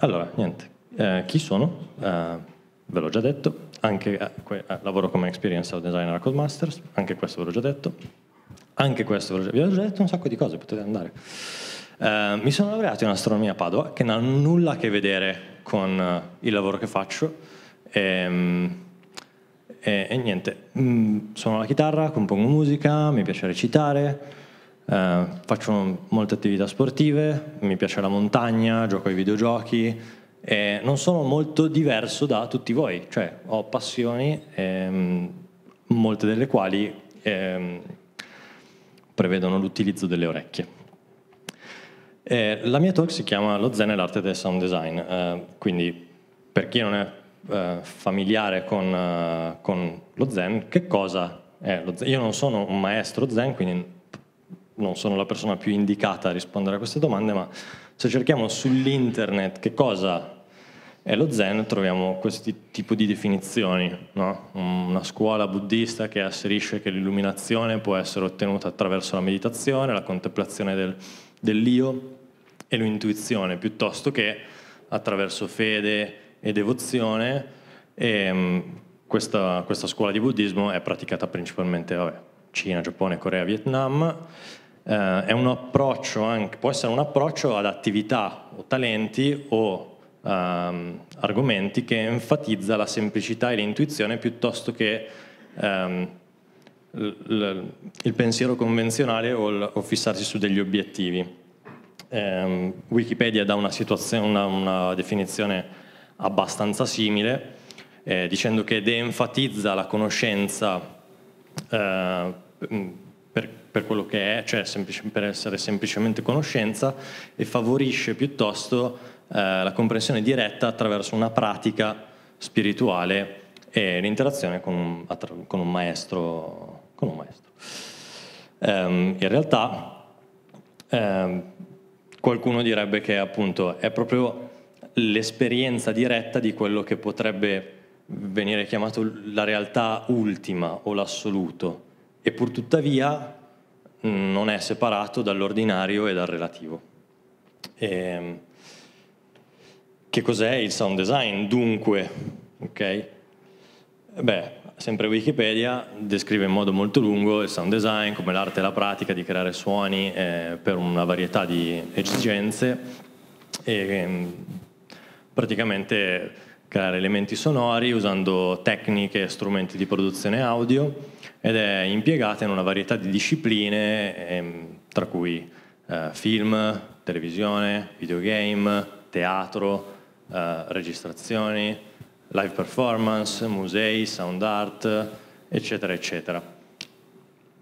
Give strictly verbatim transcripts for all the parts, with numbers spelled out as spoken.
Allora, niente, eh, chi sono? Eh, ve l'ho già detto, anche, eh, lavoro come experiential designer a Codemasters, anche questo ve l'ho già detto, anche questo ve l'ho già, vi ho già detto un sacco di cose, potete andare. Eh, mi sono laureato in astronomia a Padova, che non ha nulla a che vedere con il lavoro che faccio, e, e, e niente, suono la chitarra, compongo musica, mi piace recitare, eh, faccio molte attività sportive, mi piace la montagna, gioco ai videogiochi e non sono molto diverso da tutti voi, cioè ho passioni, ehm, molte delle quali ehm, prevedono l'utilizzo delle orecchie. Eh, la mia talk si chiama Lo Zen e l'arte del sound design, eh, quindi per chi non è eh, familiare con, eh, con lo Zen, che cosa è lo Zen? Io non sono un maestro Zen, quindi non sono la persona più indicata a rispondere a queste domande, ma se cerchiamo sull'internet che cosa è lo Zen, troviamo questi tipi di definizioni, no? Una scuola buddista che asserisce che l'illuminazione può essere ottenuta attraverso la meditazione, la contemplazione del dell'io e l'intuizione, piuttosto che attraverso fede e devozione, e um, questa, questa scuola di buddismo è praticata principalmente vabbè, Cina, Giappone, Corea, Vietnam. Eh, è un approccio anche, può essere un approccio ad attività o talenti o um, argomenti che enfatizza la semplicità e l'intuizione piuttosto che um, il pensiero convenzionale o, il, o fissarsi su degli obiettivi. Eh, Wikipedia dà una, una, una definizione abbastanza simile, eh, dicendo che de-enfatizza la conoscenza eh, per, per quello che è, cioè semplice, per essere semplicemente conoscenza, e favorisce piuttosto eh, la comprensione diretta attraverso una pratica spirituale e l'interazione con un, con un maestro. Con un maestro. Um, in realtà um, qualcuno direbbe che appunto è proprio l'esperienza diretta di quello che potrebbe venire chiamato la realtà ultima o l'assoluto, e pur tuttavia non è separato dall'ordinario e dal relativo. E, che cos'è il sound design? Dunque, ok? Beh, sempre Wikipedia descrive in modo molto lungo il sound design come l'arte e la pratica di creare suoni eh, per una varietà di esigenze e eh, praticamente creare elementi sonori usando tecniche e strumenti di produzione audio, ed è impiegata in una varietà di discipline eh, tra cui eh, film, televisione, videogame, teatro, eh, registrazioni, live performance, musei, sound art, eccetera, eccetera.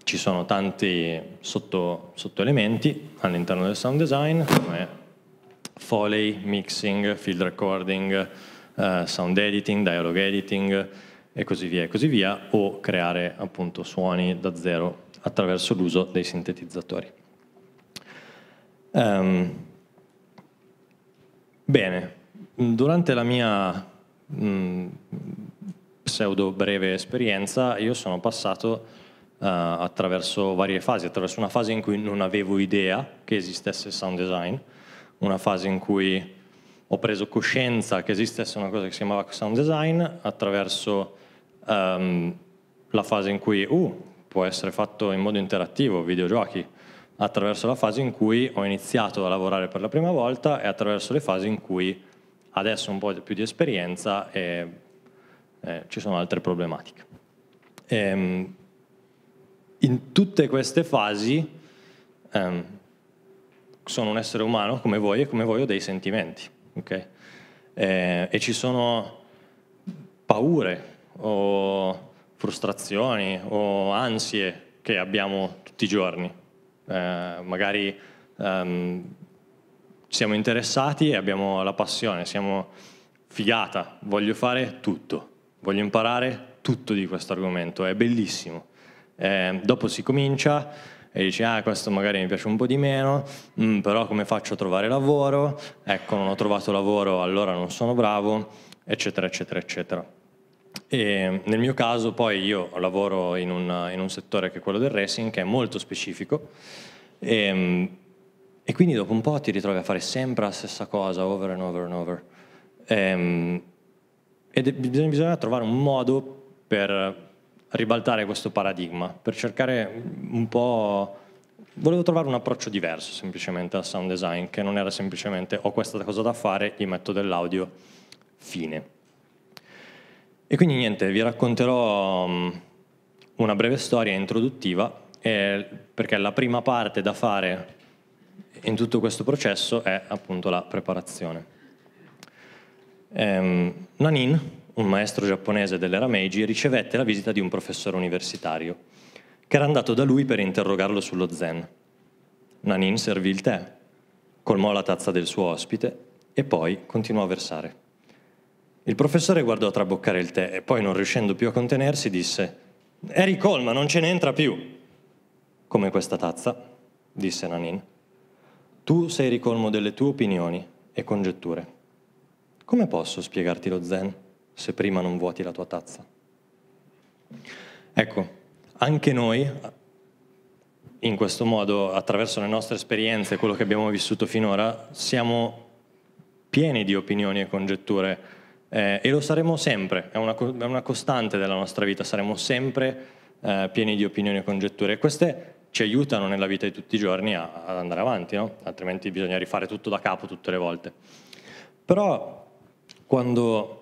Ci sono tanti sotto, sotto elementi all'interno del sound design, come foley, mixing, field recording, uh, sound editing, dialogue editing e così via e così via, o creare appunto suoni da zero attraverso l'uso dei sintetizzatori. Um, bene, durante la mia Mm, pseudo breve esperienza io sono passato uh, attraverso varie fasi, attraverso una fase in cui non avevo idea che esistesse sound design, una fase in cui ho preso coscienza che esistesse una cosa che si chiamava sound design, attraverso um, la fase in cui uh, può essere fatto in modo interattivo, videogiochi, attraverso la fase in cui ho iniziato a lavorare per la prima volta, e attraverso le fasi in cui adesso un po' più di esperienza e eh, ci sono altre problematiche. E, in tutte queste fasi ehm, sono un essere umano come voi e come voi ho dei sentimenti, okay? E, e ci sono paure o frustrazioni o ansie che abbiamo tutti i giorni, eh, magari ehm, siamo interessati e abbiamo la passione, siamo figata, voglio fare tutto, voglio imparare tutto di questo argomento, è bellissimo. Eh, dopo si comincia e dici, ah, questo magari mi piace un po' di meno, mh, però come faccio a trovare lavoro? Ecco, non ho trovato lavoro, allora non sono bravo, eccetera, eccetera, eccetera. E nel mio caso poi io lavoro in un, in un settore che è quello del racing, che è molto specifico, e, E quindi dopo un po' ti ritrovi a fare sempre la stessa cosa, over and over and over. Ehm, ed bisogna, bisogna trovare un modo per ribaltare questo paradigma, per cercare un po'... Volevo trovare un approccio diverso semplicemente al sound design, che non era semplicemente ho questa cosa da fare, gli metto dell'audio, fine. E quindi niente, vi racconterò una breve storia introduttiva, eh, perché la prima parte da fare in tutto questo processo è appunto la preparazione. Ehm, Nanin, un maestro giapponese dell'era Meiji, ricevette la visita di un professore universitario che era andato da lui per interrogarlo sullo zen. Nanin servì il tè, colmò la tazza del suo ospite e poi continuò a versare. Il professore guardò traboccare il tè e poi, non riuscendo più a contenersi, disse: «È ricolma, non ce ne entra più!» «Come questa tazza», disse Nanin. «Tu sei ricolmo delle tue opinioni e congetture. Come posso spiegarti lo zen se prima non vuoti la tua tazza?» Ecco, anche noi, in questo modo, attraverso le nostre esperienze e quello che abbiamo vissuto finora, siamo pieni di opinioni e congetture, eh, e lo saremo sempre, è una, è una costante della nostra vita, saremo sempre eh, pieni di opinioni e congetture, e queste ci aiutano nella vita di tutti i giorni a, ad andare avanti, no? Altrimenti bisogna rifare tutto da capo tutte le volte. Però quando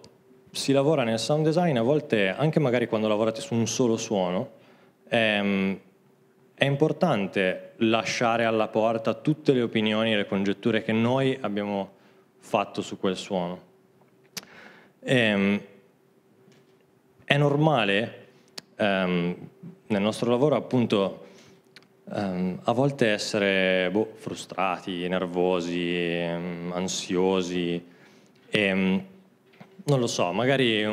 si lavora nel sound design, a volte, anche magari quando lavorate su un solo suono, è importante lasciare alla porta tutte le opinioni e le congetture che noi abbiamo fatto su quel suono. È normale nel nostro lavoro, appunto, a volte essere boh, frustrati, nervosi, ansiosi, e non lo so, magari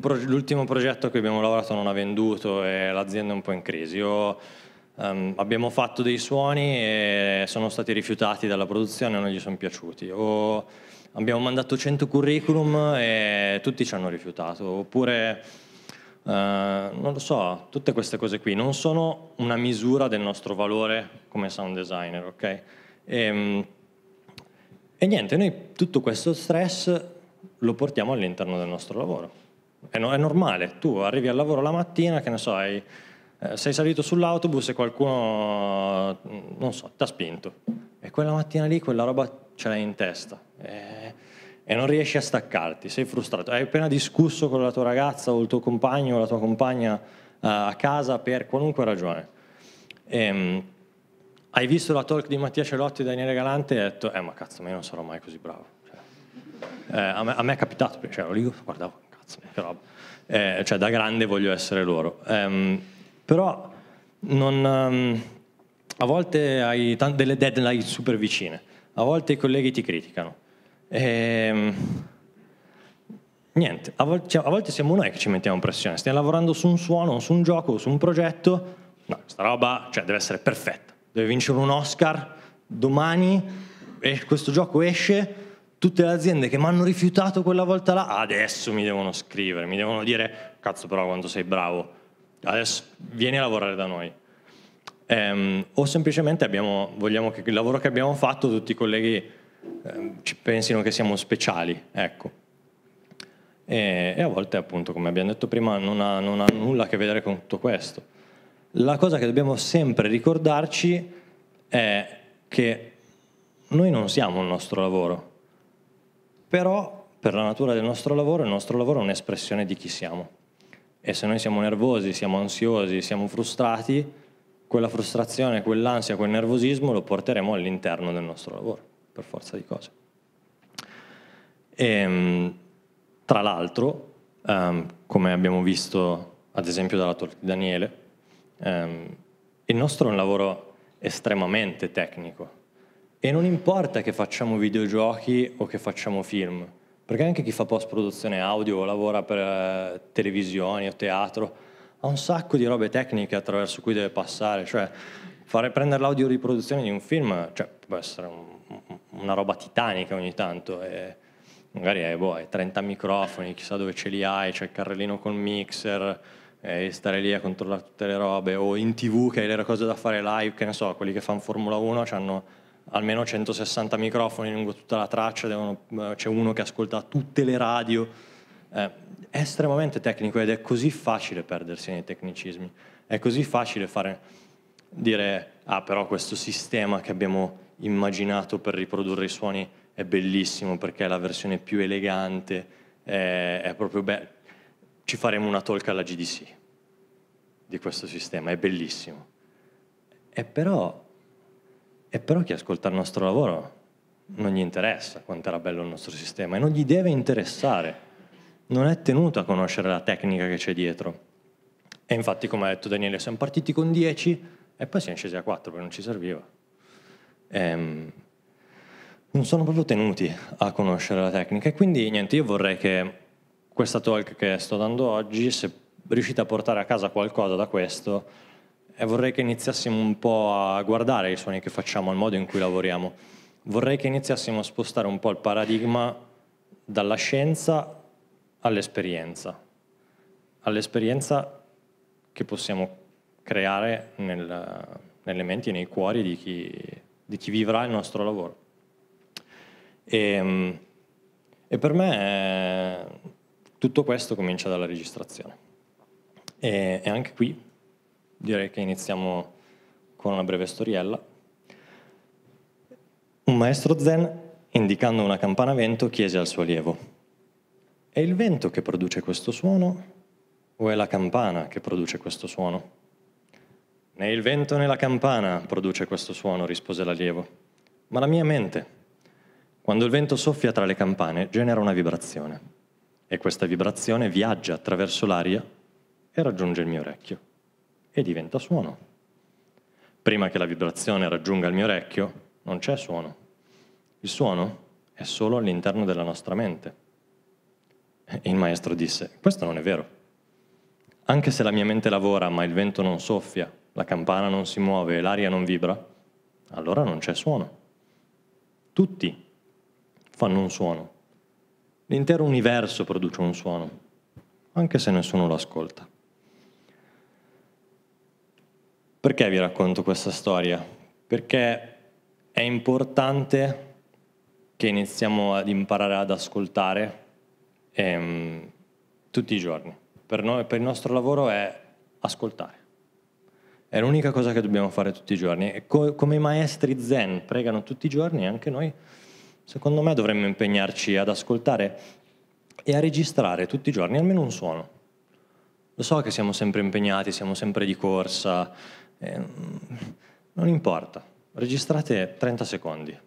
pro l'ultimo progetto che abbiamo lavorato non ha venduto e l'azienda è un po' in crisi, o um, abbiamo fatto dei suoni e sono stati rifiutati dalla produzione e non gli sono piaciuti, o abbiamo mandato cento curriculum e tutti ci hanno rifiutato, oppure uh, non lo so, tutte queste cose qui non sono una misura del nostro valore come sound designer, ok? E, e niente, noi tutto questo stress lo portiamo all'interno del nostro lavoro. È, no, è normale, tu arrivi al lavoro la mattina, che ne so, hai, eh, sei salito sull'autobus e qualcuno, non so, ti ha spinto. E quella mattina lì quella roba ce l'hai in testa e, e non riesci a staccarti, sei frustrato. Hai appena discusso con la tua ragazza o il tuo compagno o la tua compagna eh, a casa per qualunque ragione. E, hai visto la talk di Mattia Celotti e Daniele Galante e hai detto: eh ma cazzo, ma io non sarò mai così bravo. Eh, a, me, a me è capitato, cioè, ero lì, guardavo, cazzo, che roba. Eh, cioè, da grande voglio essere loro. Um, però non, um, a volte hai delle deadline super vicine, a volte i colleghi ti criticano. E, um, niente, a, vol cioè, a volte siamo noi che ci mettiamo pressione. Stiamo lavorando su un suono, su un gioco, su un progetto. No, questa roba, cioè, deve essere perfetta, deve vincere un Oscar domani, e questo gioco esce. Tutte le aziende che mi hanno rifiutato quella volta là, adesso mi devono scrivere, mi devono dire: cazzo, però quanto sei bravo, adesso vieni a lavorare da noi. Ehm, o semplicemente abbiamo, vogliamo che il lavoro che abbiamo fatto tutti i colleghi eh, ci pensino che siamo speciali, ecco. E, e a volte, appunto, come abbiamo detto prima, non ha, non ha nulla a che vedere con tutto questo. La cosa che dobbiamo sempre ricordarci è che noi non siamo il nostro lavoro. Però, per la natura del nostro lavoro, il nostro lavoro è un'espressione di chi siamo. E se noi siamo nervosi, siamo ansiosi, siamo frustrati, quella frustrazione, quell'ansia, quel nervosismo lo porteremo all'interno del nostro lavoro, per forza di cose. E, tra l'altro, um, come abbiamo visto ad esempio dalla talk di Daniele, um, il nostro è un lavoro estremamente tecnico. E non importa che facciamo videogiochi o che facciamo film, perché anche chi fa post-produzione audio o lavora per eh, televisioni o teatro ha un sacco di robe tecniche attraverso cui deve passare, cioè fare, prendere l'audio riproduzione di un film, cioè, può essere un, una roba titanica ogni tanto, e magari hai, boh, hai trenta microfoni, chissà dove ce li hai, c'è il carrellino col mixer, e stare lì a controllare tutte le robe, o in tv che hai le cose da fare live, che ne so, quelli che fanno Formula uno hanno almeno centosessanta microfoni lungo tutta la traccia, c'è uno che ascolta tutte le radio, eh, è estremamente tecnico ed è così facile perdersi nei tecnicismi, è così facile fare, dire ah però questo sistema che abbiamo immaginato per riprodurre i suoni è bellissimo perché è la versione più elegante, è, è proprio bello, ci faremo una talk alla G D C di questo sistema, è bellissimo. E però... E però chi ascolta il nostro lavoro non gli interessa quanto era bello il nostro sistema e non gli deve interessare, non è tenuto a conoscere la tecnica che c'è dietro. E infatti, come ha detto Daniele, siamo partiti con dieci e poi siamo scesi a quattro perché non ci serviva. Ehm, non sono proprio tenuti a conoscere la tecnica e quindi niente, io vorrei che questa talk che sto dando oggi, se riuscite a portare a casa qualcosa da questo, e vorrei che iniziassimo un po' a guardare i suoni che facciamo, al modo in cui lavoriamo. Vorrei che iniziassimo a spostare un po' il paradigma dalla scienza all'esperienza, all'esperienza che possiamo creare nel, nelle menti e nei cuori di chi, di chi vivrà il nostro lavoro. E, e per me tutto questo comincia dalla registrazione. E, e anche qui direi che iniziamo con una breve storiella. Un maestro zen, indicando una campana a vento, chiese al suo allievo: è il vento che produce questo suono o è la campana che produce questo suono? Né il vento né la campana produce questo suono, rispose l'allievo, ma la mia mente. Quando il vento soffia tra le campane genera una vibrazione e questa vibrazione viaggia attraverso l'aria e raggiunge il mio orecchio e diventa suono. Prima che la vibrazione raggiunga il mio orecchio, non c'è suono. Il suono è solo all'interno della nostra mente. E il maestro disse: questo non è vero. Anche se la mia mente lavora, ma il vento non soffia, la campana non si muove e l'aria non vibra, allora non c'è suono. Tutti fanno un suono. L'intero universo produce un suono, anche se nessuno lo ascolta. Perché vi racconto questa storia? Perché è importante che iniziamo ad imparare ad ascoltare ehm, tutti i giorni. Per noi, per il nostro lavoro è ascoltare. È l'unica cosa che dobbiamo fare tutti i giorni. E co- come i maestri zen pregano tutti i giorni, anche noi, secondo me, dovremmo impegnarci ad ascoltare e a registrare tutti i giorni almeno un suono. Lo so che siamo sempre impegnati, siamo sempre di corsa, eh, non importa, registrate trenta secondi.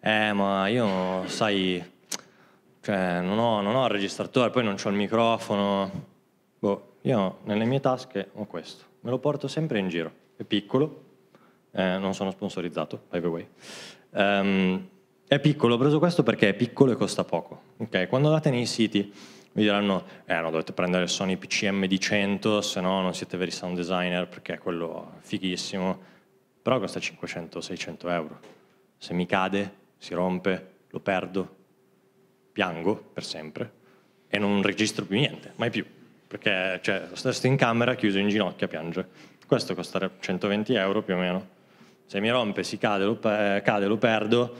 Eh, ma io, sai, cioè, non, ho, non ho il registratore, poi non ho il microfono. Boh, io nelle mie tasche ho questo, me lo porto sempre in giro, è piccolo, eh, non sono sponsorizzato, by the way. Um, è piccolo, ho preso questo perché è piccolo e costa poco. Okay? Quando andate nei siti vi diranno: eh no, dovete prendere il Sony P C M di cento, se no non siete veri sound designer, perché è quello fighissimo, però costa cinquecento seicento euro. Se mi cade, si rompe, lo perdo, piango per sempre e non registro più niente, mai più, perché cioè, sto in camera chiuso in ginocchio a piangere. Questo costa centoventi euro più o meno. Se mi rompe, si cade, lo, eh, cade, lo perdo,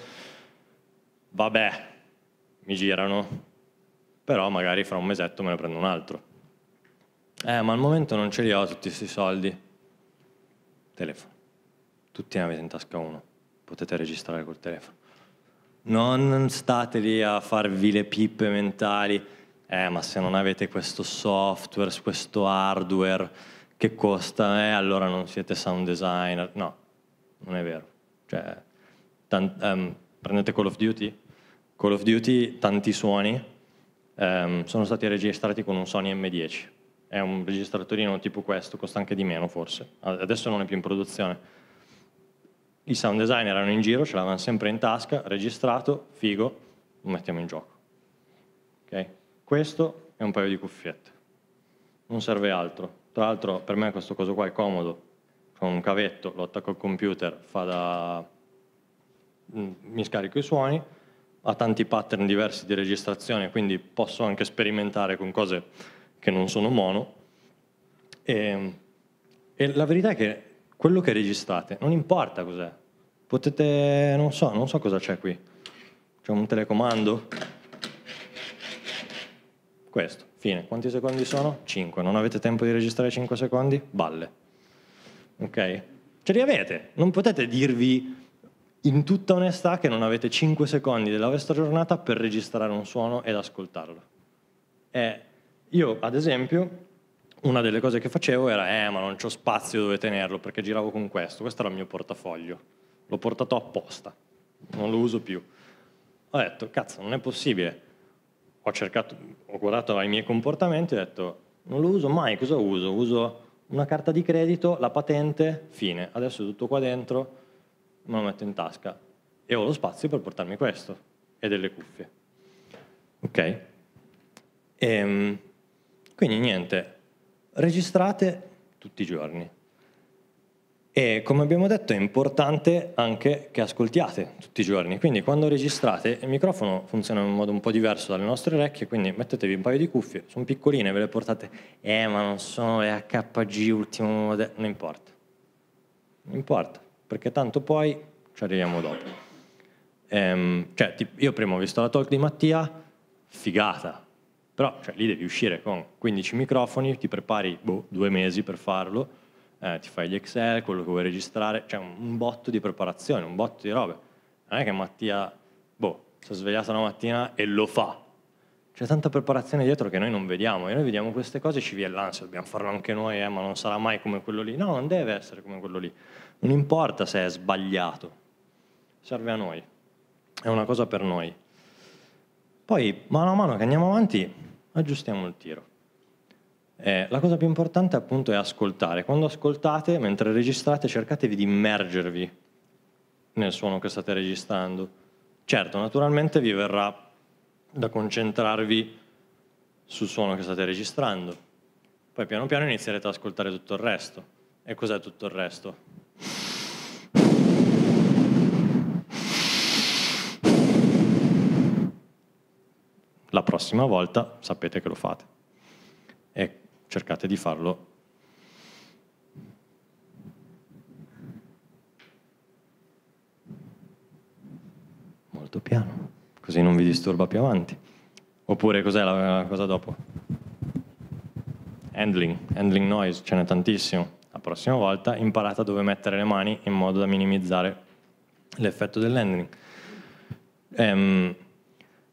vabbè, mi girano, però magari fra un mesetto me ne prendo un altro. Eh, ma al momento non ce li ho tutti questi soldi. Telefono. Tutti ne avete in tasca uno. Potete registrare col telefono. Non state lì a farvi le pippe mentali. Eh, ma se non avete questo software, questo hardware che costa, eh, allora non siete sound designer. No, non è vero. Cioè, tant- um, prendete Call of Duty. Call of Duty, tanti suoni Um, sono stati registrati con un Sony M dieci, è un registratorino tipo questo, costa anche di meno forse, adesso non è più in produzione. I sound designer erano in giro, ce l'avevano sempre in tasca, registrato, figo, lo mettiamo in gioco. Okay? Questo è un paio di cuffiette, non serve altro. Tra l'altro per me questo coso qua è comodo, con un cavetto lo attacco al computer, fa da... mi scarico i suoni, ha tanti pattern diversi di registrazione, quindi posso anche sperimentare con cose che non sono mono. E, e la verità è che quello che registrate non importa cos'è, Potete, non so, non so cosa c'è qui. C'è un telecomando? Questo, fine. Quanti secondi sono? cinque. Non avete tempo di registrare cinque secondi? Balle. Ok? Ce li avete. Non potete dirvi in tutta onestà che non avete cinque secondi della vostra giornata per registrare un suono ed ascoltarlo. E io, ad esempio, una delle cose che facevo era eh ma non c'ho spazio dove tenerlo, perché giravo con questo. Questo era il mio portafoglio. L'ho portato apposta. Non lo uso più. Ho detto, cazzo, non è possibile. Ho cercato, ho guardato ai miei comportamenti e ho detto, non lo uso mai, cosa uso? Uso una carta di credito, la patente, fine. Adesso è tutto qua dentro, me lo metto in tasca. E ho lo spazio per portarmi questo e delle cuffie. Ok? E, quindi niente, registrate tutti i giorni. E come abbiamo detto è importante anche che ascoltiate tutti i giorni, quindi quando registrate il microfono funziona in modo un po' diverso dalle nostre orecchie, quindi mettetevi un paio di cuffie, sono piccoline, ve le portate, eh ma non sono le A K G ultimo modello, non importa, non importa, perché tanto poi ci arriviamo dopo. Ehm, cioè, tipo, io prima ho visto la talk di Mattia, figata, però cioè, lì devi uscire con quindici microfoni, ti prepari boh, due mesi per farlo. Eh, ti fai gli Excel, quello che vuoi registrare, c'è cioè un, un botto di preparazione, un botto di robe. Non è che Mattia, boh, si è svegliato una mattina e lo fa. C'è tanta preparazione dietro che noi non vediamo, e noi vediamo queste cose e ci viene l'ansia, dobbiamo farlo anche noi, eh, ma non sarà mai come quello lì. No, non deve essere come quello lì. Non importa se è sbagliato, serve a noi, è una cosa per noi. Poi, mano a mano che andiamo avanti, aggiustiamo il tiro. Eh, la cosa più importante appunto è ascoltare. Quando ascoltate, mentre registrate, cercatevi di immergervi nel suono che state registrando. Certo, naturalmente vi verrà da concentrarvi sul suono che state registrando. Poi piano piano inizierete ad ascoltare tutto il resto. E cos'è tutto il resto? La prossima volta sapete che lo fate. E cercate di farlo. Molto piano, così non vi disturba più avanti. Oppure cos'è la, la cosa dopo? Handling, handling noise, ce n'è tantissimo. La prossima volta imparate dove mettere le mani in modo da minimizzare l'effetto dell'handling. Ehm...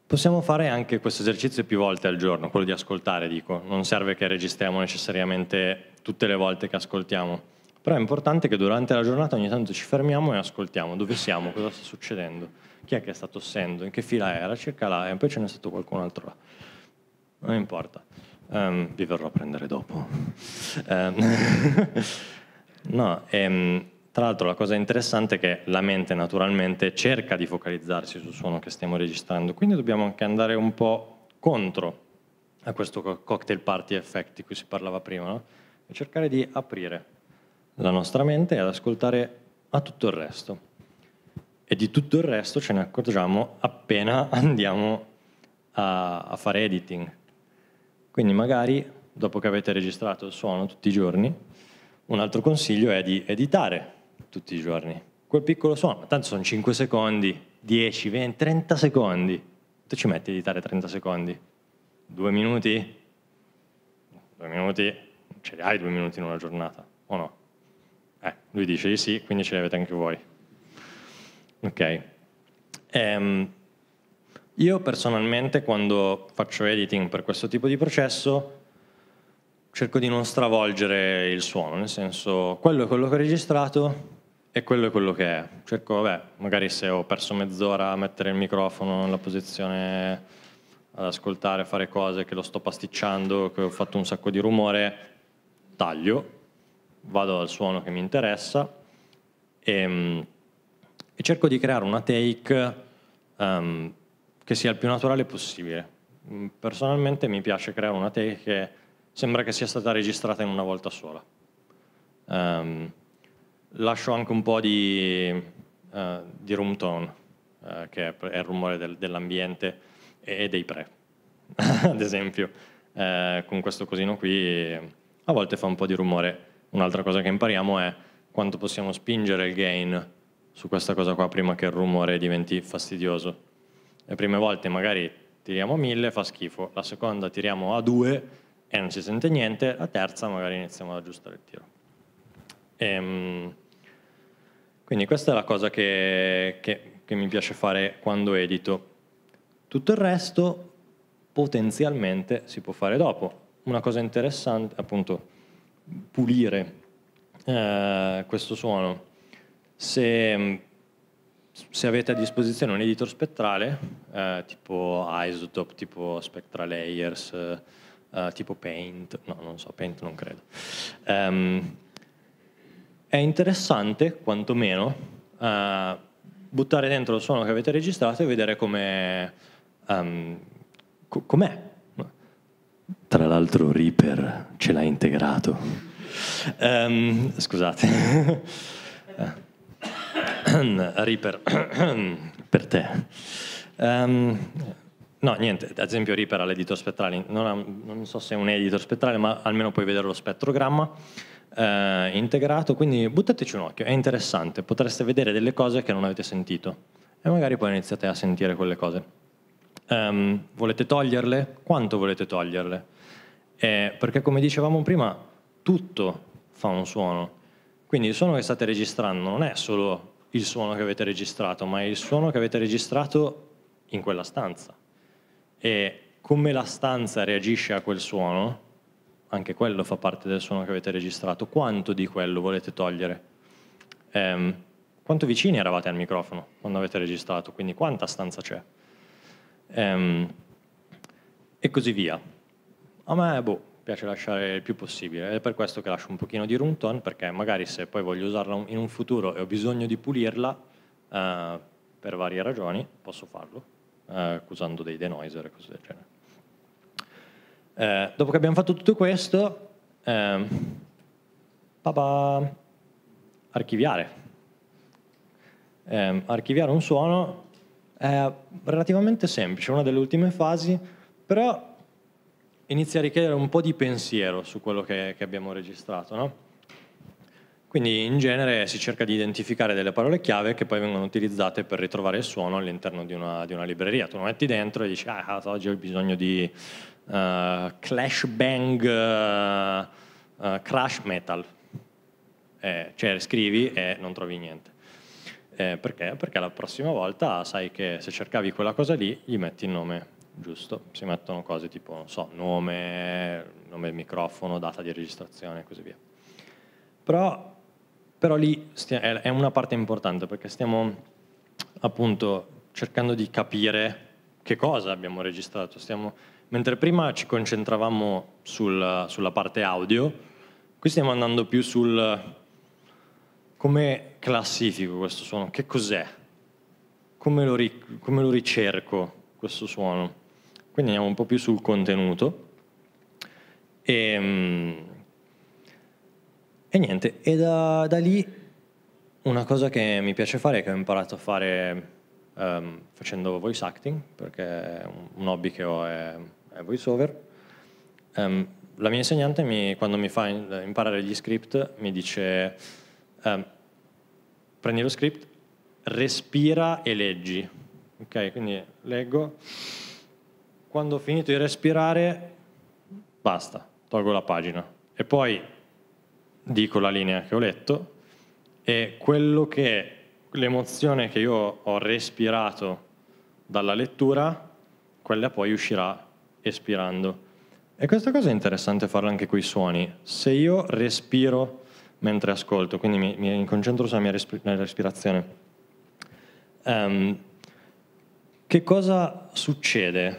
Possiamo fare anche questo esercizio più volte al giorno, quello di ascoltare, dico. Non serve che registriamo necessariamente tutte le volte che ascoltiamo, però è importante che durante la giornata ogni tanto ci fermiamo e ascoltiamo dove siamo, cosa sta succedendo, chi è che sta tossendo, in che fila era, circa là, e poi ce n'è stato qualcun altro là. Non importa, um, vi verrò a prendere dopo. Um, no, um, tra l'altro la cosa interessante è che la mente naturalmente cerca di focalizzarsi sul suono che stiamo registrando, quindi dobbiamo anche andare un po' contro a questo cocktail party effect di cui si parlava prima, no? E cercare di aprire la nostra mente ad ascoltare a tutto il resto. E di tutto il resto ce ne accorgiamo appena andiamo a, a fare editing. Quindi magari, dopo che avete registrato il suono tutti i giorni, un altro consiglio è di editare tutti i giorni quel piccolo suono, tanto sono cinque secondi, dieci, venti, trenta secondi, tu ci metti a editare trenta secondi? Due minuti? Due minuti? Ce li hai due minuti in una giornata, o no? Eh, lui dice di sì, quindi ce li avete anche voi. Ok. Ehm, io personalmente quando faccio editing per questo tipo di processo cerco di non stravolgere il suono, nel senso, quello è quello che ho registrato e quello è quello che è. Cerco, vabbè, magari se ho perso mezz'ora a mettere il microfono nella posizione, ad ascoltare, a fare cose, che lo sto pasticciando, che ho fatto un sacco di rumore, taglio, vado al suono che mi interessa e, e cerco di creare una take um, che sia il più naturale possibile. Personalmente mi piace creare una take che sembra che sia stata registrata in una volta sola. Um, lascio anche un po' di, uh, di room tone, uh, che è il rumore del, dell'ambiente e dei pre. Ad esempio, uh, con questo cosino qui a volte fa un po' di rumore. Un'altra cosa che impariamo è quanto possiamo spingere il gain su questa cosa qua prima che il rumore diventi fastidioso. Le prime volte magari tiriamo a mille, fa schifo, la seconda tiriamo a due e non si sente niente, la terza magari iniziamo ad aggiustare il tiro. Ehm, quindi questa è la cosa che, che, che mi piace fare quando edito. Tutto il resto potenzialmente si può fare dopo. Una cosa interessante, appunto, pulire eh, questo suono. Se, se avete a disposizione un editor spettrale, eh, tipo iZotope, tipo Spectra Layers, eh, tipo Paint, no, non so, Paint non credo, um, è interessante, quantomeno, eh, buttare dentro il suono che avete registrato e vedere come um, co- com'è. Tra l'altro Reaper ce l'ha integrato. Um, scusate. Reaper per te. Um, no, niente, ad esempio Reaper ha l'editor spettrale, non, ha, non so se è un editor spettrale, ma almeno puoi vedere lo spettrogramma eh, integrato, quindi buttateci un occhio, è interessante, potreste vedere delle cose che non avete sentito e magari poi iniziate a sentire quelle cose. Um, volete toglierle? Quanto volete toglierle? Eh, perché come dicevamo prima, tutto fa un suono, quindi il suono che state registrando non è solo il suono che avete registrato, ma è il suono che avete registrato in quella stanza, e come la stanza reagisce a quel suono, anche quello fa parte del suono che avete registrato. Quanto di quello volete togliere? Um, quanto vicini eravate al microfono quando avete registrato, quindi quanta stanza c'è? Um, e così via. A me boh, piace lasciare il più possibile, è per questo che lascio un pochino di room tone, perché magari se poi voglio usarla in un futuro e ho bisogno di pulirla uh, per varie ragioni posso farlo uh, usando dei denoiser e cose del genere. Uh, dopo che abbiamo fatto tutto questo, um, papà, archiviare um, archiviare un suono è relativamente semplice, una delle ultime fasi, però inizia a richiedere un po' di pensiero su quello che, che abbiamo registrato, no? Quindi in genere si cerca di identificare delle parole chiave che poi vengono utilizzate per ritrovare il suono all'interno di una, di una libreria. Tu lo metti dentro e dici, ah, oggi ho bisogno di uh, clash bang, uh, uh, crash metal, eh, cioè scrivi e non trovi niente. Eh, perché? Perché la prossima volta sai che se cercavi quella cosa lì gli metti il nome giusto. Si mettono cose tipo, non so, nome, nome del microfono, data di registrazione e così via. Però, però lì stia, è, è una parte importante, perché stiamo appunto cercando di capire che cosa abbiamo registrato. Stiamo, mentre prima ci concentravamo sul, sulla parte audio, qui stiamo andando più sul... Come classifico questo suono? Che cos'è? Come lo, ric- come lo ricerco questo suono? Quindi andiamo un po' più sul contenuto. E, e niente, e da, da lì una cosa che mi piace fare, che ho imparato a fare um, facendo voice acting, perché un hobby che ho è, è voice over. Um, la mia insegnante, mi, quando mi fa imparare gli script, mi dice... Um, prendi lo script, respira e leggi. Ok, quindi leggo, quando ho finito di respirare basta, tolgo la pagina e poi dico la linea che ho letto, e quello che, l'emozione che io ho respirato dalla lettura, quella poi uscirà espirando. E questa cosa è interessante farla anche coi suoni. Se io respiro mentre ascolto, quindi mi, mi concentro sulla mia resp- respirazione, um, che cosa succede?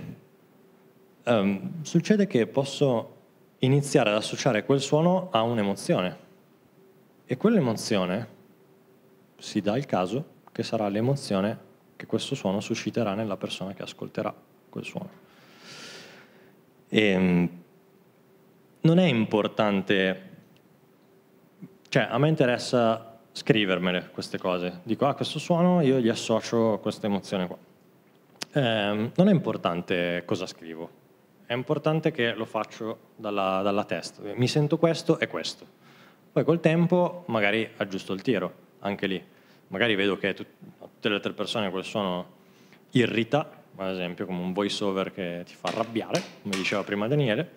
Um, succede che posso iniziare ad associare quel suono a un'emozione, e quell'emozione si dà il caso che sarà l'emozione che questo suono susciterà nella persona che ascolterà quel suono. E, um, non è importante... Cioè, a me interessa scrivermele queste cose. Dico, ah, questo suono io gli associo a questa emozione qua. Eh, non è importante cosa scrivo, è importante che lo faccio dalla, dalla testa. Mi sento questo e questo. Poi col tempo magari aggiusto il tiro, anche lì. magari vedo che tut tutte le altre persone quel suono irrita, ad esempio come un voice over che ti fa arrabbiare, come diceva prima Daniele,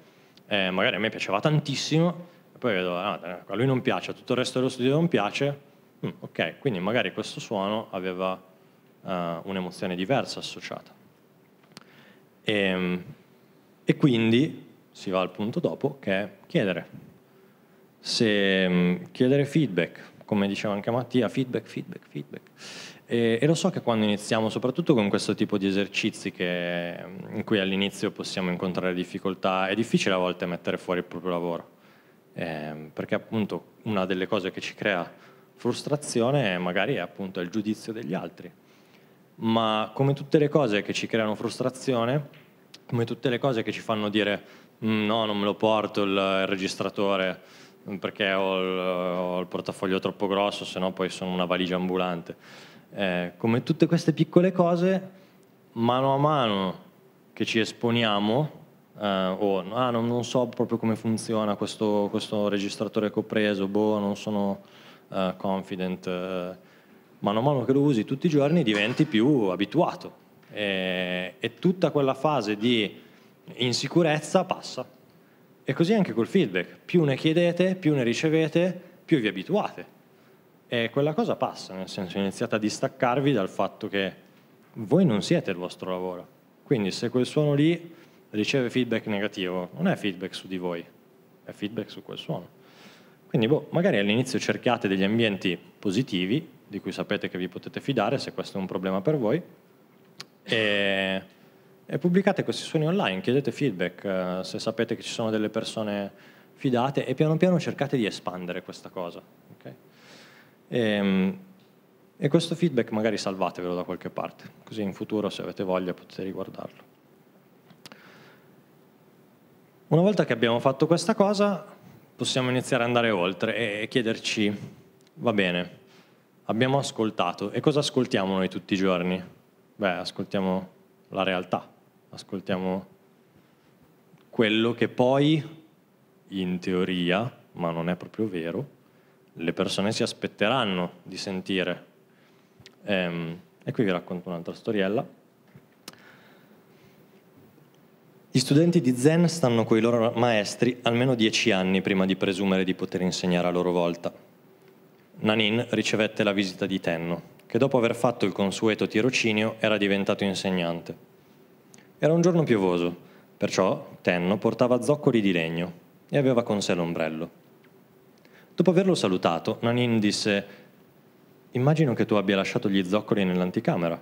eh, magari a me piaceva tantissimo, e poi vedo ah, a lui non piace, a tutto il resto dello studio non piace, mm, ok, quindi magari questo suono aveva uh, un'emozione diversa associata. E, e quindi si va al punto dopo, che è chiedere. Se, um, chiedere feedback, come diceva anche Mattia, feedback, feedback, feedback. E, e lo so che quando iniziamo, soprattutto con questo tipo di esercizi che, in cui all'inizio possiamo incontrare difficoltà, è difficile a volte mettere fuori il proprio lavoro, eh, perché appunto una delle cose che ci crea frustrazione magari è appunto il giudizio degli altri. Ma come tutte le cose che ci creano frustrazione, come tutte le cose che ci fanno dire no, non me lo porto il, il registratore, perché ho il, ho il portafoglio troppo grosso, se no poi sono una valigia ambulante. Eh, come tutte queste piccole cose, mano a mano che ci esponiamo, eh, o ah, non, non so proprio come funziona questo, questo registratore che ho preso, boh, non sono eh, confident, eh, mano a mano che lo usi tutti i giorni diventi più abituato. Eh, e tutta quella fase di insicurezza passa. E così anche col feedback, più ne chiedete, più ne ricevete, più vi abituate. E quella cosa passa, nel senso iniziate a distaccarvi dal fatto che voi non siete il vostro lavoro. Quindi se quel suono lì riceve feedback negativo, non è feedback su di voi, è feedback su quel suono. Quindi boh, magari all'inizio cercate degli ambienti positivi, di cui sapete che vi potete fidare, se questo è un problema per voi, e... E pubblicate questi suoni online, chiedete feedback, eh, se sapete che ci sono delle persone fidate, e piano piano cercate di espandere questa cosa. Okay? E, e questo feedback magari salvatevelo da qualche parte, così in futuro se avete voglia potete riguardarlo. Una volta che abbiamo fatto questa cosa possiamo iniziare ad andare oltre e, e chiederci, va bene, abbiamo ascoltato, e cosa ascoltiamo noi tutti i giorni? Beh, ascoltiamo la realtà. Ascoltiamo quello che poi, in teoria, ma non è proprio vero, le persone si aspetteranno di sentire. Ehm, e qui vi racconto un'altra storiella. Gli studenti di Zen stanno coi loro maestri almeno dieci anni prima di presumere di poter insegnare a loro volta. Nanin ricevette la visita di Tenno, che dopo aver fatto il consueto tirocinio era diventato insegnante. Era un giorno piovoso, perciò Tenno portava zoccoli di legno e aveva con sé l'ombrello. Dopo averlo salutato, Nanin disse: «Immagino che tu abbia lasciato gli zoccoli nell'anticamera.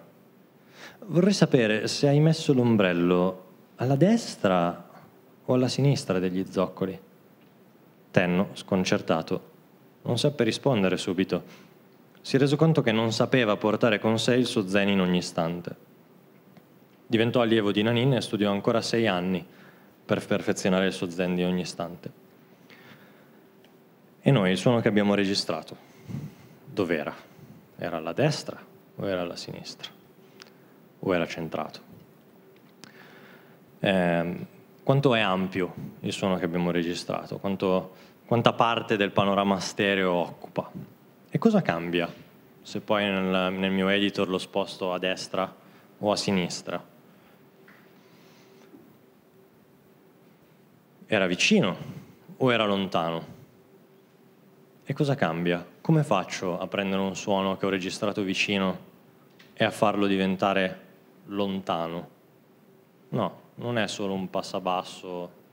Vorrei sapere se hai messo l'ombrello alla destra o alla sinistra degli zoccoli». Tenno, sconcertato, non seppe rispondere subito. Si è reso conto che non sapeva portare con sé il suo zen in ogni istante. Diventò allievo di Nanin e studiò ancora sei anni per perfezionare il suo zen di ogni istante. E noi il suono che abbiamo registrato, dov'era? Era alla destra o era alla sinistra? O era centrato? Eh, quanto è ampio il suono che abbiamo registrato? Quanto... Quanta parte del panorama stereo occupa? E cosa cambia se poi nel, nel mio editor lo sposto a destra o a sinistra? Era vicino o era lontano? E cosa cambia? Come faccio a prendere un suono che ho registrato vicino e a farlo diventare lontano? No, non è solo un passabasso.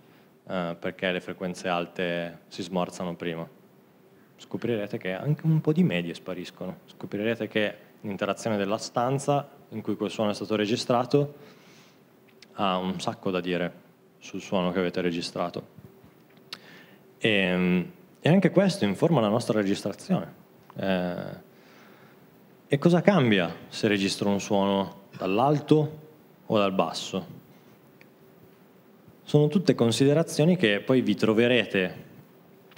Uh, perché le frequenze alte si smorzano prima. Scoprirete che anche un po' di medie spariscono, scoprirete che l'interazione della stanza in cui quel suono è stato registrato ha un sacco da dire sul suono che avete registrato, e, e anche questo informa la nostra registrazione. Eh, e cosa cambia se registro un suono dall'alto o dal basso? Sono tutte considerazioni che poi vi troverete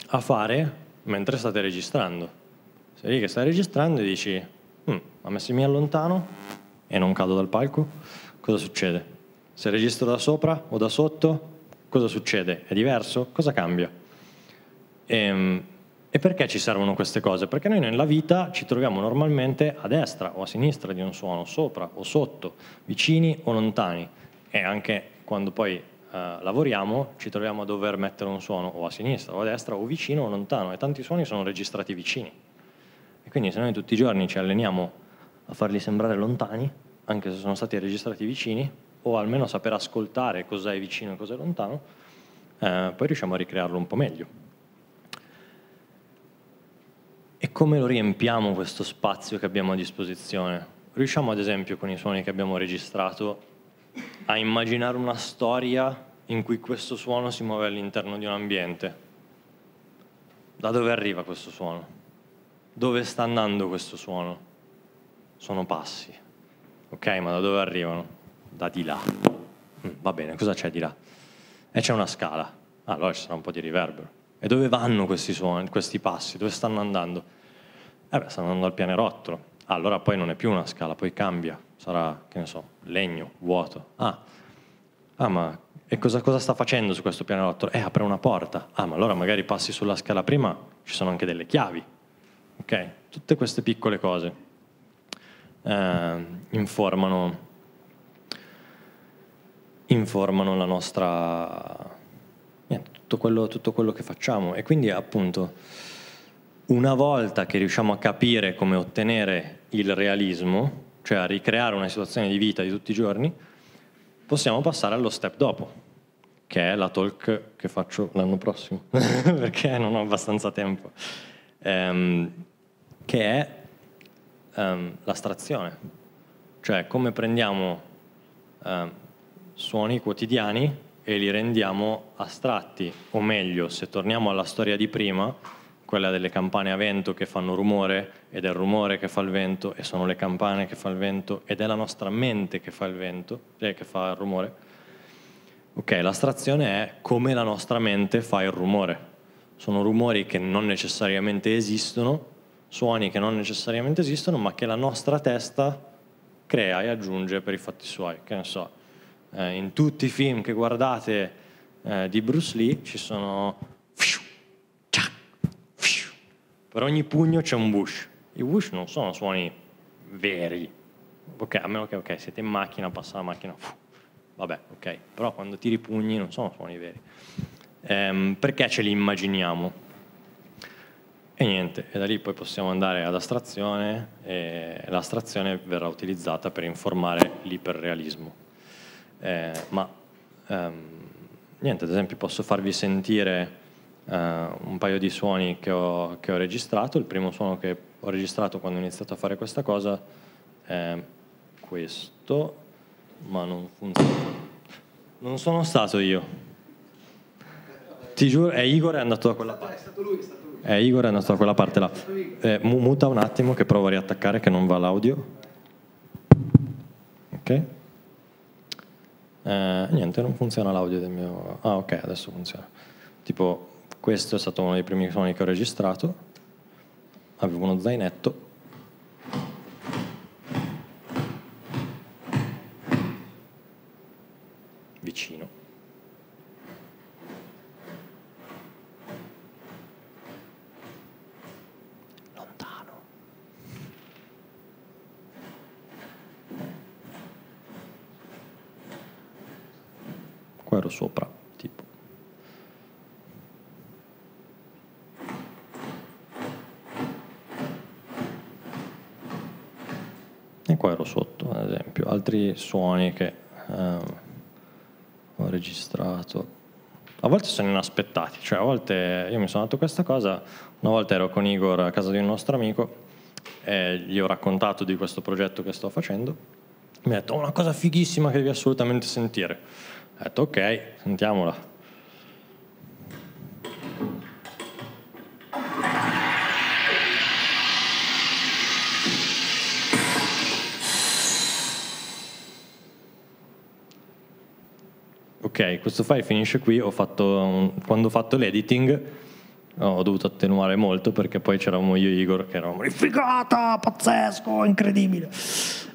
a fare mentre state registrando. Sei lì che stai registrando e dici hm, ma se mi allontano e non cado dal palco, cosa succede? Se registro da sopra o da sotto, cosa succede? È diverso? Cosa cambia? E, E perché ci servono queste cose? Perché noi nella vita ci troviamo normalmente a destra o a sinistra di un suono, sopra o sotto, vicini o lontani. E anche quando poi eh, lavoriamo ci troviamo a dover mettere un suono o a sinistra o a destra o vicino o lontano. E tanti suoni sono registrati vicini. E quindi se noi tutti i giorni ci alleniamo a farli sembrare lontani, anche se sono stati registrati vicini, o almeno saper ascoltare cosa è vicino e cosa è lontano, eh, poi riusciamo a ricrearlo un po' meglio. E come lo riempiamo questo spazio che abbiamo a disposizione? Riusciamo ad esempio con i suoni che abbiamo registrato a immaginare una storia in cui questo suono si muove all'interno di un ambiente. Da dove arriva questo suono? Dove sta andando questo suono? Sono passi. Ok, ma da dove arrivano? Da di là. Mm, va bene, cosa c'è di là? E c'è una scala. Ah, allora ci sarà un po' di riverbero. E dove vanno questi suoni, questi passi? Dove stanno andando? Eh beh, stanno andando al pianerottolo. Ah, allora poi non è più una scala, poi cambia. Sarà, che ne so, legno, vuoto. Ah, ah ma e cosa, cosa sta facendo su questo pianerottolo? Eh, apre una porta. Ah, ma allora magari passi sulla scala prima, ci sono anche delle chiavi. Ok? Tutte queste piccole cose eh, informano, informano la nostra... Tutto quello, tutto quello che facciamo. E quindi appunto una volta che riusciamo a capire come ottenere il realismo, cioè a ricreare una situazione di vita di tutti i giorni, possiamo passare allo step dopo, che è la talk che faccio l'anno prossimo perché non ho abbastanza tempo, ehm, che è ehm, l'astrazione, cioè come prendiamo ehm, suoni quotidiani e li rendiamo astratti, o meglio, se torniamo alla storia di prima, quella delle campane a vento che fanno rumore, ed è il rumore che fa il vento, e sono le campane che fa il vento, ed è la nostra mente che fa il vento, cioè che fa il rumore. Ok, l'astrazione è come la nostra mente fa il rumore. Sono rumori che non necessariamente esistono, suoni che non necessariamente esistono, ma che la nostra testa crea e aggiunge per i fatti suoi, che ne so. In tutti i film che guardate eh, di Bruce Lee ci sono... Per ogni pugno c'è un whoosh. I whoosh non sono suoni veri. Ok, a meno che okay, siete in macchina, passa la macchina. Vabbè, ok. Però quando tiri i pugni non sono suoni veri. Ehm, perché ce li immaginiamo? E niente, e da lì poi possiamo andare ad astrazione e l'astrazione verrà utilizzata per informare l'iperrealismo. Eh, ma ehm, niente, ad esempio posso farvi sentire eh, un paio di suoni che ho, che ho registrato. Il primo suono che ho registrato quando ho iniziato a fare questa cosa è questo, ma non funziona. Non sono stato io, ti giuro, è Igor, è andato da quella parte. È stato lui, è stato lui. È Igor, è andato da quella parte là. Eh, muta un attimo che provo a riattaccare, che non va l'audio. Ok. Eh, niente, non funziona l'audio del mio... Ah, ok, adesso funziona. Tipo, questo è stato uno dei primi suoni che ho registrato. Avevo uno zainetto. Vicino. Ero sopra, tipo. E qua ero sotto, ad esempio. Altri suoni che eh, ho registrato a volte sono inaspettati, cioè a volte io mi sono dato questa cosa. Una volta ero con Igor a casa di un nostro amico e gli ho raccontato di questo progetto che sto facendo. Mi ha detto: "Oh, una cosa fighissima che devi assolutamente sentire." Ho detto ok, sentiamola. Ok, questo file finisce qui. Ho fatto un... Quando ho fatto l'editing ho dovuto attenuare molto perché poi c'eravamo io e Igor che eravamo figata, pazzesco, incredibile.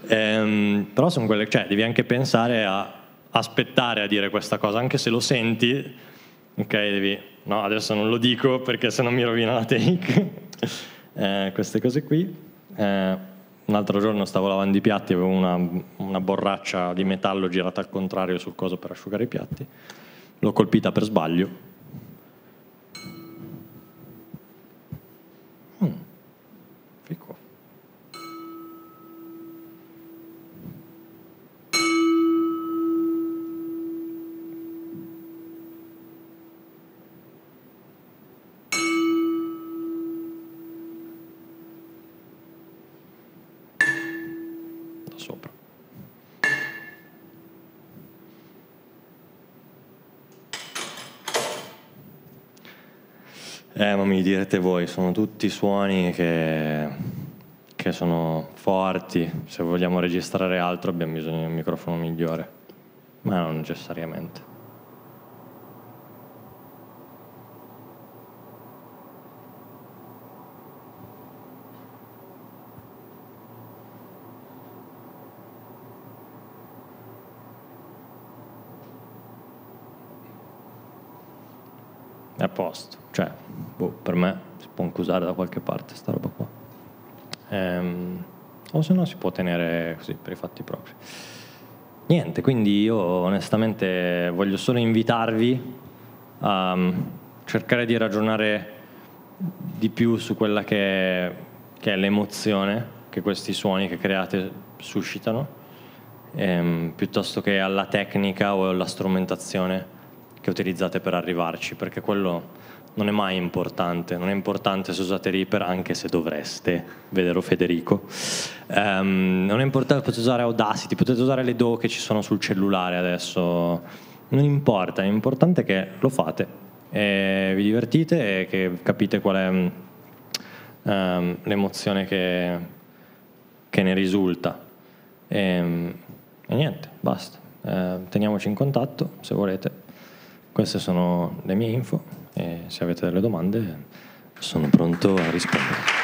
Ehm, però sono quelle, cioè devi anche pensare a aspettare a dire questa cosa, anche se lo senti Ok, devi... No, adesso non lo dico perché sennò mi rovina la take. eh, queste cose qui. Eh, un altro giorno stavo lavando i piatti, avevo una, una borraccia di metallo girata al contrario sul coso per asciugare i piatti. L'ho colpita per sbaglio. Mm. Fico. Eh, ma mi direte voi, sono tutti suoni che, che sono forti. Se vogliamo registrare altro abbiamo bisogno di un microfono migliore, ma non necessariamente. È a posto, cioè, boh, per me si può incusare da qualche parte sta roba qua. Ehm, o se no si può tenere così per i fatti propri. Niente, quindi io onestamente voglio solo invitarvi a cercare di ragionare di più su quella che è, che è l'emozione che questi suoni che create suscitano, ehm, piuttosto che alla tecnica o alla strumentazione che utilizzate per arrivarci, perché quello non è mai importante. Non è importante se usate Reaper, anche se dovreste, vedero Federico. Um, non è importante, potete usare Audacity, potete usare le D A W che ci sono sul cellulare adesso, non importa. L'importante è che lo fate e vi divertite e che capite qual è um, l'emozione che, che ne risulta. E, e niente, basta. Uh, teniamoci in contatto se volete. Queste sono le mie info e se avete delle domande sono pronto a rispondere.